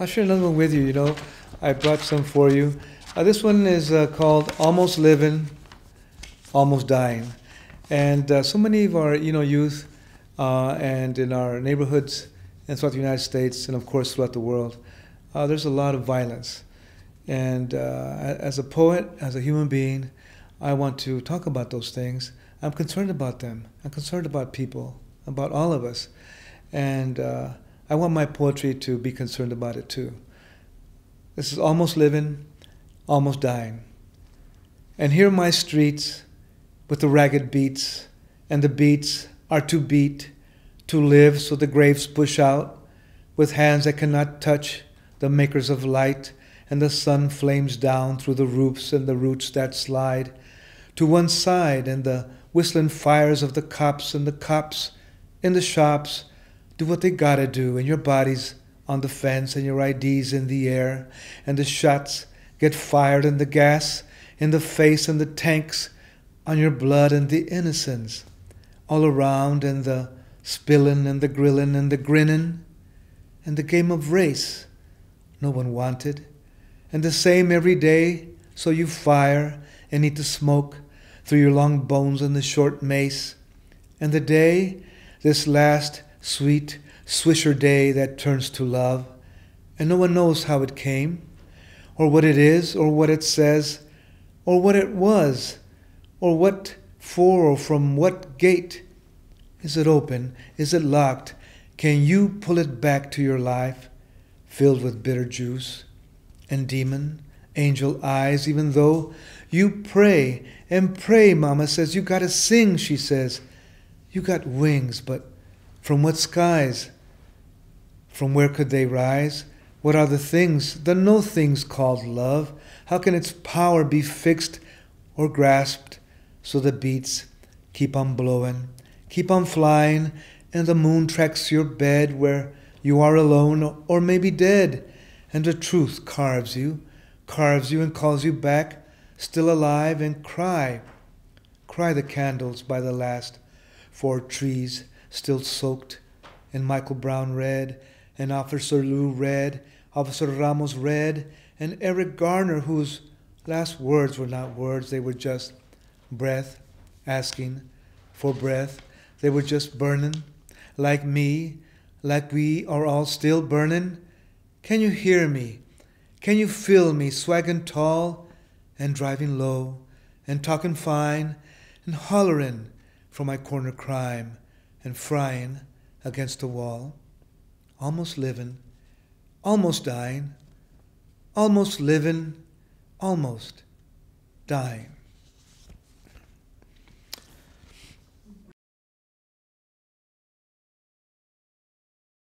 I'll share another one with you, you know. I brought some for you. This one is called Almost Livin', Almost Dying. And so many of our, you know, youth and in our neighborhoods and throughout the United States and, of course, throughout the world, there's a lot of violence. And as a poet, as a human being, I want to talk about those things. I'm concerned about them. I'm concerned about people, about all of us. And I want my poetry to be concerned about it, too. This is Almost Livin', Almost Dying. And here my streets with the ragged beats, and the beats are to beat, to live, so the graves push out with hands that cannot touch, the makers of light, and the sun flames down through the roofs and the roots that slide to one side, and the whistling fires of the cops, and the cops in the shops do what they gotta do, and your body's on the fence, and your ID's in the air, and the shots get fired, and the gas in the face, and the tanks on your blood, and the innocents all around, and the spillin', and the grillin', and the grinnin', and the game of race no one wanted, and the same every day, so you fire and eat the smoke through your long bones and the short mace, and the day, this last sweet swisher day that turns to love, and no one knows how it came, or what it is, or what it says, or what it was, or what for, or from what gate. Is it open? Is it locked? Can you pull it back to your life, filled with bitter juice and demon, angel eyes, even though you pray and pray? Mama says, you gotta sing, she says. You got wings, but from what skies? From where could they rise? What are the things, the no things called love? How can its power be fixed or grasped? So the beats keep on blowing, keep on flying, and the moon tracks your bed where you are alone or maybe dead, and the truth carves you and calls you back, still alive, and cry. Cry the candles by the last 4 trees still soaked in Michael Brown red, and Officer Lou red, Officer Ramos red, and Eric Garner, whose last words were not words, they were just breath, asking for breath. They were just burning, like me, like we are all still burning. Can you hear me? Can you feel me, swaggin' tall and driving low and talking fine and hollerin' for my corner crime and fryin' against the wall? Almost livin', almost dying, almost livin', almost dying.